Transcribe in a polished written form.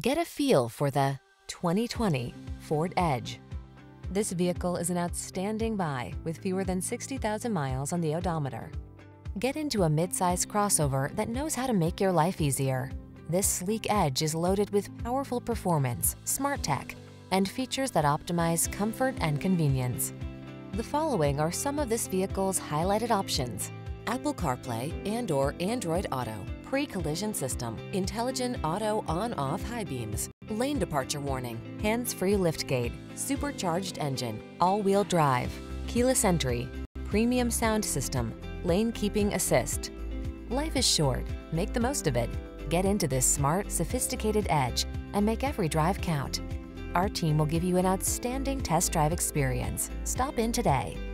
Get a feel for the 2020 Ford Edge. This vehicle is an outstanding buy with fewer than 60,000 miles on the odometer. Get into a midsize crossover that knows how to make your life easier. This sleek Edge is loaded with powerful performance, smart tech, and features that optimize comfort and convenience. The following are some of this vehicle's highlighted options: Apple CarPlay and/or Android Auto, pre-collision system, intelligent auto on-off high beams, lane departure warning, hands-free liftgate, supercharged engine, all-wheel drive, keyless entry, premium sound system, lane keeping assist. Life is short, make the most of it. Get into this smart, sophisticated Edge and make every drive count. Our team will give you an outstanding test drive experience. Stop in today.